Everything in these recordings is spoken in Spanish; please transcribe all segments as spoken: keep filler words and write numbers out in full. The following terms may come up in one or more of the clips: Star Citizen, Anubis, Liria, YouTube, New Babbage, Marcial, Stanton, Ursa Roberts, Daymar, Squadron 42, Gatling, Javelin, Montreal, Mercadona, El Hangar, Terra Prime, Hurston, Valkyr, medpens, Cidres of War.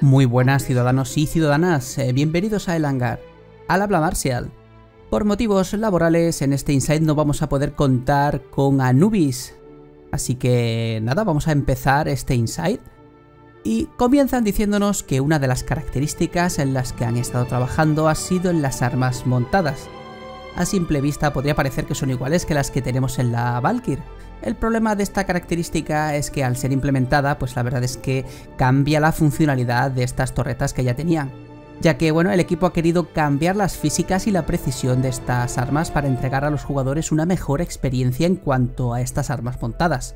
Muy buenas ciudadanos y ciudadanas, bienvenidos a El Hangar. Al habla Marcial. Por motivos laborales en este Insight no vamos a poder contar con Anubis. Así que nada, vamos a empezar este Insight. Y comienzan diciéndonos que una de las características en las que han estado trabajando ha sido en las armas montadas. A simple vista podría parecer que son iguales que las que tenemos en la Valkyr. El problema de esta característica es que al ser implementada, pues la verdad es que cambia la funcionalidad de estas torretas que ya tenían, ya que bueno, el equipo ha querido cambiar las físicas y la precisión de estas armas para entregar a los jugadores una mejor experiencia en cuanto a estas armas montadas.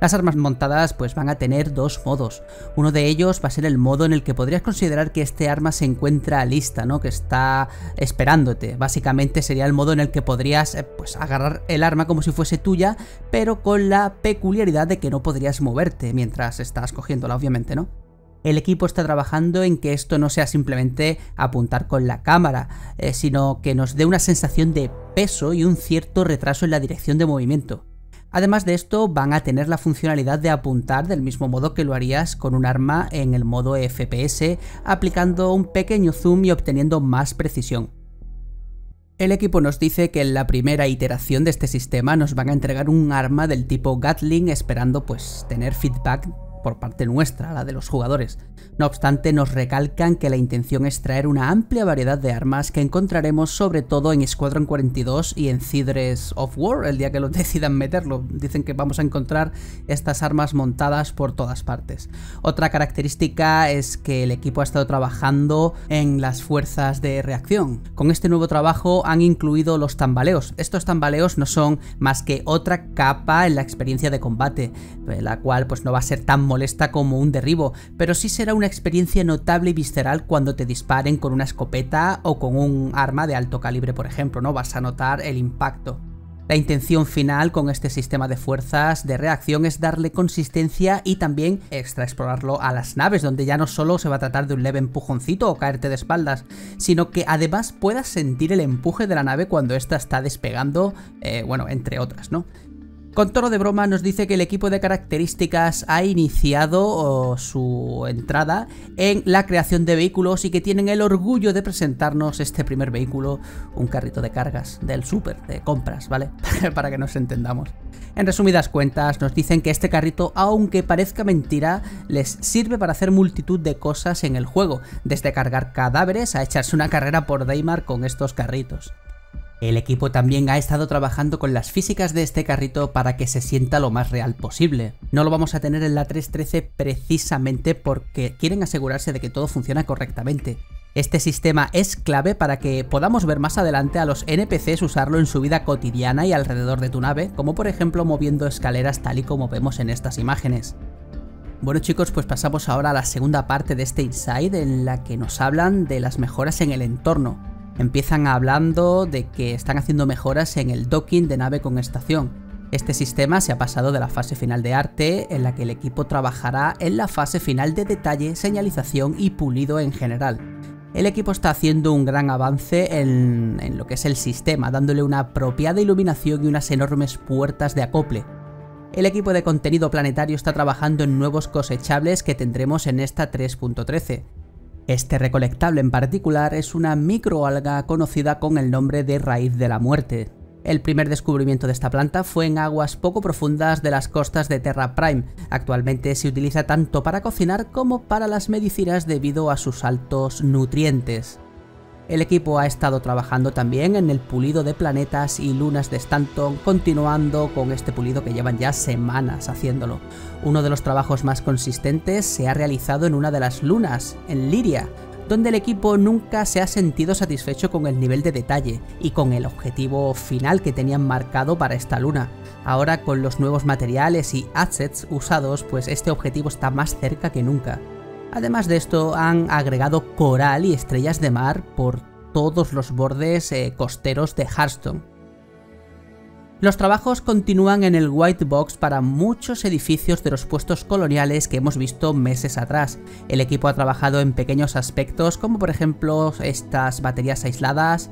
Las armas montadas pues van a tener dos modos. Uno de ellos va a ser el modo en el que podrías considerar que este arma se encuentra lista, ¿no? Que está esperándote. Básicamente sería el modo en el que podrías eh, pues agarrar el arma como si fuese tuya, pero con la peculiaridad de que no podrías moverte mientras estás cogiéndola, obviamente, ¿no? El equipo está trabajando en que esto no sea simplemente apuntar con la cámara, eh, sino que nos dé una sensación de peso y un cierto retraso en la dirección de movimiento. Además de esto, van a tener la funcionalidad de apuntar del mismo modo que lo harías con un arma en el modo F P S, aplicando un pequeño zoom y obteniendo más precisión. El equipo nos dice que en la primera iteración de este sistema nos van a entregar un arma del tipo Gatling, esperando pues tener feedback por parte nuestra, la de los jugadores. No obstante, nos recalcan que la intención es traer una amplia variedad de armas que encontraremos sobre todo en Squadron cuarenta y dos y en Cidres of War, el día que los decidan meterlo. Dicen que vamos a encontrar estas armas montadas por todas partes. Otra característica es que el equipo ha estado trabajando en las fuerzas de reacción. Con este nuevo trabajo han incluido los tambaleos. Estos tambaleos no son más que otra capa en la experiencia de combate, la cual pues no va a ser tan molesta como un derribo, pero sí será una experiencia notable y visceral cuando te disparen con una escopeta o con un arma de alto calibre, por ejemplo, ¿no? Vas a notar el impacto. La intención final con este sistema de fuerzas de reacción es darle consistencia y también extra explorarlo a las naves, donde ya no solo se va a tratar de un leve empujoncito o caerte de espaldas, sino que además puedas sentir el empuje de la nave cuando ésta está despegando, eh, bueno, entre otras, ¿no? Con tono de broma nos dice que el equipo de características ha iniciado su entrada en la creación de vehículos y que tienen el orgullo de presentarnos este primer vehículo, un carrito de cargas del súper, de compras, ¿vale? Para que nos entendamos. En resumidas cuentas nos dicen que este carrito, aunque parezca mentira, les sirve para hacer multitud de cosas en el juego, desde cargar cadáveres a echarse una carrera por Daymar con estos carritos. El equipo también ha estado trabajando con las físicas de este carrito para que se sienta lo más real posible. No lo vamos a tener en la tres punto trece precisamente porque quieren asegurarse de que todo funciona correctamente. Este sistema es clave para que podamos ver más adelante a los N P Cs usarlo en su vida cotidiana y alrededor de tu nave, como por ejemplo moviendo escaleras tal y como vemos en estas imágenes. Bueno chicos, pues pasamos ahora a la segunda parte de este Insight en la que nos hablan de las mejoras en el entorno. Empiezan hablando de que están haciendo mejoras en el docking de nave con estación. Este sistema se ha pasado de la fase final de arte, en la que el equipo trabajará en la fase final de detalle, señalización y pulido en general. El equipo está haciendo un gran avance en, en lo que es el sistema, dándole una apropiada iluminación y unas enormes puertas de acople. El equipo de contenido planetario está trabajando en nuevos cosechables que tendremos en esta tres punto trece. Este recolectable en particular es una microalga conocida con el nombre de raíz de la muerte. El primer descubrimiento de esta planta fue en aguas poco profundas de las costas de Terra Prime. Actualmente se utiliza tanto para cocinar como para las medicinas debido a sus altos nutrientes. El equipo ha estado trabajando también en el pulido de planetas y lunas de Stanton, continuando con este pulido que llevan ya semanas haciéndolo. Uno de los trabajos más consistentes se ha realizado en una de las lunas, en Liria, donde el equipo nunca se ha sentido satisfecho con el nivel de detalle y con el objetivo final que tenían marcado para esta luna. Ahora con los nuevos materiales y assets usados, pues este objetivo está más cerca que nunca. Además de esto, han agregado coral y estrellas de mar por todos los bordes eh, costeros de Hurston. Los trabajos continúan en el White Box para muchos edificios de los puestos coloniales que hemos visto meses atrás. El equipo ha trabajado en pequeños aspectos como por ejemplo estas baterías aisladas,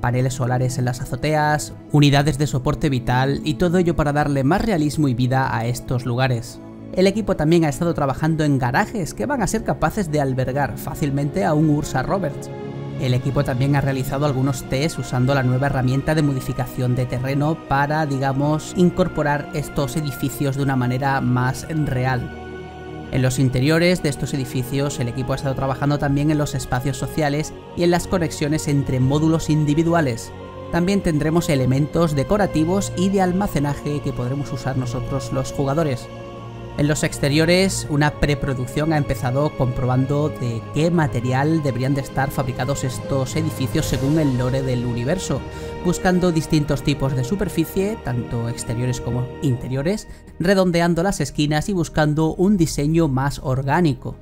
paneles solares en las azoteas, unidades de soporte vital y todo ello para darle más realismo y vida a estos lugares. El equipo también ha estado trabajando en garajes que van a ser capaces de albergar fácilmente a un Ursa Roberts. El equipo también ha realizado algunos tests usando la nueva herramienta de modificación de terreno para, digamos, incorporar estos edificios de una manera más real. En los interiores de estos edificios, el equipo ha estado trabajando también en los espacios sociales y en las conexiones entre módulos individuales. También tendremos elementos decorativos y de almacenaje que podremos usar nosotros los jugadores. En los exteriores, una preproducción ha empezado comprobando de qué material deberían de estar fabricados estos edificios según el lore del universo, buscando distintos tipos de superficie, tanto exteriores como interiores, redondeando las esquinas y buscando un diseño más orgánico.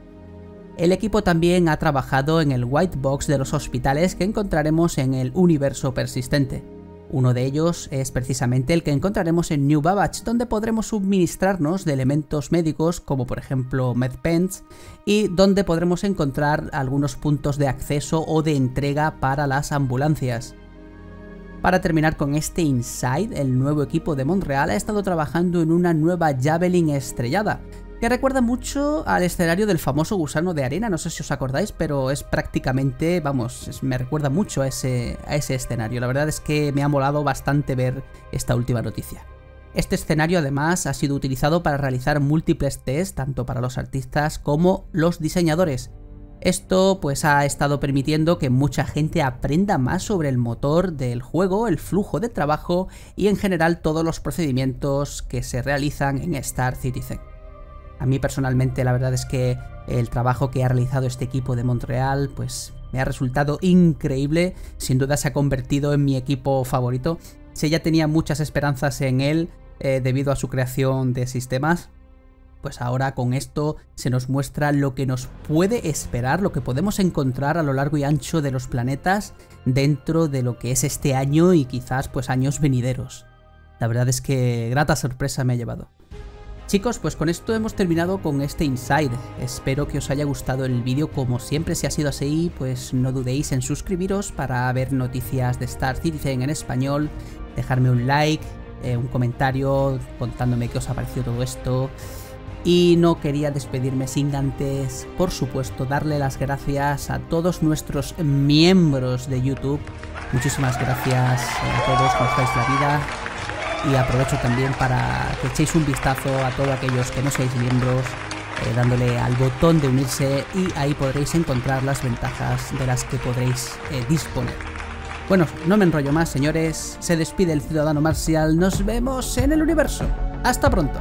El equipo también ha trabajado en el white box de los hospitales que encontraremos en el universo persistente. Uno de ellos es precisamente el que encontraremos en New Babbage, donde podremos suministrarnos de elementos médicos como por ejemplo medpens, y donde podremos encontrar algunos puntos de acceso o de entrega para las ambulancias. Para terminar con este insight, el nuevo equipo de Montreal ha estado trabajando en una nueva Javelin estrellada, que recuerda mucho al escenario del famoso gusano de arena, no sé si os acordáis, pero es prácticamente, vamos, me recuerda mucho a ese, a ese escenario. La verdad es que me ha molado bastante ver esta última noticia. Este escenario además ha sido utilizado para realizar múltiples tests, tanto para los artistas como los diseñadores. Esto pues ha estado permitiendo que mucha gente aprenda más sobre el motor del juego, el flujo de trabajo y en general todos los procedimientos que se realizan en Star Citizen. A mí personalmente la verdad es que el trabajo que ha realizado este equipo de Montreal pues me ha resultado increíble, sin duda se ha convertido en mi equipo favorito. Si ya tenía muchas esperanzas en él eh, debido a su creación de sistemas, pues ahora con esto se nos muestra lo que nos puede esperar, lo que podemos encontrar a lo largo y ancho de los planetas dentro de lo que es este año y quizás pues años venideros. La verdad es que grata sorpresa me ha llevado. Chicos, pues con esto hemos terminado con este insight. Espero que os haya gustado el vídeo, como siempre, si ha sido así, pues no dudéis en suscribiros para ver noticias de Star Citizen en español, dejarme un like, eh, un comentario contándome qué os ha parecido todo esto. Y no quería despedirme sin antes, por supuesto, darle las gracias a todos nuestros miembros de YouTube. Muchísimas gracias a todos que os dais la vida. Y aprovecho también para que echéis un vistazo a todos aquellos que no seáis miembros, eh, dándole al botón de unirse, y ahí podréis encontrar las ventajas de las que podréis eh, disponer. Bueno, no me enrollo más, señores. Se despide el ciudadano Marcial. Nos vemos en el universo. Hasta pronto.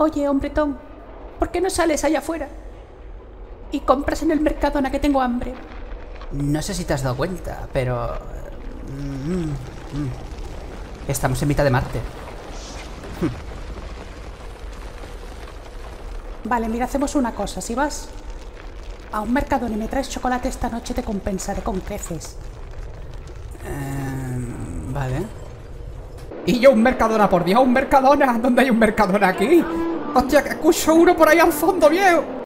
Oye, hombretón, ¿por qué no sales allá afuera y compras en el Mercadona, que tengo hambre? No sé si te has dado cuenta, pero... estamos en mitad de Marte. Vale, mira, hacemos una cosa. Si vas a un Mercadona y me traes chocolate esta noche, te compensaré con creces. Eh, vale. Y yo un Mercadona, por Dios, un Mercadona. ¿Dónde hay un Mercadona aquí? Hostia, que escucho uno por ahí al fondo, viejo.